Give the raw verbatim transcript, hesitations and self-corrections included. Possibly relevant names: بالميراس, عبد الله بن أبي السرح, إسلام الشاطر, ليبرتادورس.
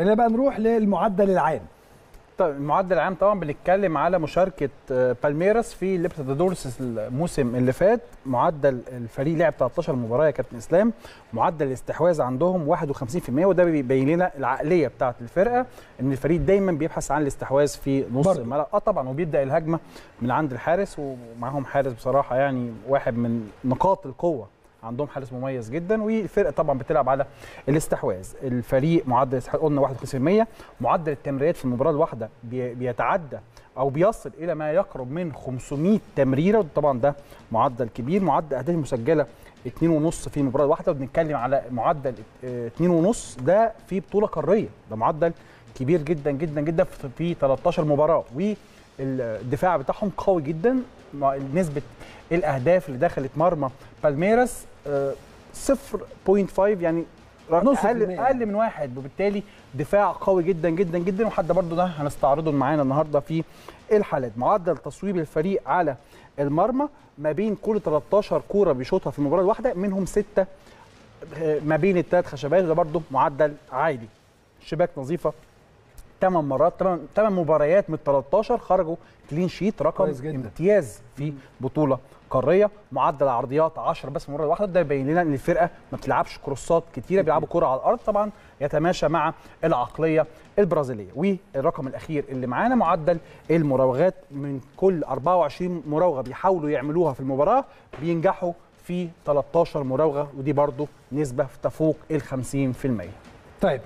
خلينا بقى نروح للمعدل العام. طيب المعدل العام طبعا بنتكلم على مشاركه بالميراس في ليبرتادورس الموسم اللي فات، معدل الفريق لعب تلتاشر مباراه يا كابتن اسلام، معدل الاستحواذ عندهم واحد وخمسين في المية، وده بيبين لنا العقليه بتاعه الفرقه، ان الفريق دايما بيبحث عن الاستحواذ في نص الملعب. اه طبعا، وبيبدا الهجمه من عند الحارس، ومعاهم حارس بصراحه يعني واحد من نقاط القوه، عندهم حارس مميز جدا، والفرقه طبعا بتلعب على الاستحواذ. الفريق معدل قلنا واحد وخمسين في المية، معدل التمريرات في المباراه الواحده بيتعدى او بيصل الى ما يقرب من خمسمية تمريره، وطبعا ده معدل كبير. معدل الاهداف المسجله اتنين ونص في المباراه الواحده، وبنتكلم على معدل اتنين ونص ده في بطوله قاريه، ده معدل كبير جدا جدا جدا في تلتاشر مباراه، والدفاع بتاعهم قوي جدا. نسبه الاهداف اللي دخلت مرمى بالميراس صفر فاصلة خمسة، يعني اقل اقل من واحد، وبالتالي دفاع قوي جدا جدا جدا، وحتى برضه ده هنستعرضه معانا النهارده في الحالات. معدل تصويب الفريق على المرمى ما بين كل تلتاشر كوره بيشوطها في المباراه الواحده، منهم ستة ما بين الثلاث خشبات، وده برضه معدل عالي. شباك نظيفه تمن مرات، تمن مباريات من تلتاشر خرجوا كلين شيت، رقم امتياز في بطوله قاريه. معدل عرضيات عشرة بس مره واحده، ده يبين لنا ان الفرقه ما بتلعبش كروسات كتيره، بيلعبوا كره على الارض، طبعا يتماشى مع العقليه البرازيليه. والرقم الاخير اللي معانا معدل المراوغات، من كل أربعة وعشرين مراوغه بيحاولوا يعملوها في المباراه بينجحوا في تلتاشر مراوغه، ودي برضو نسبه تفوق ال خمسين في المية. طيب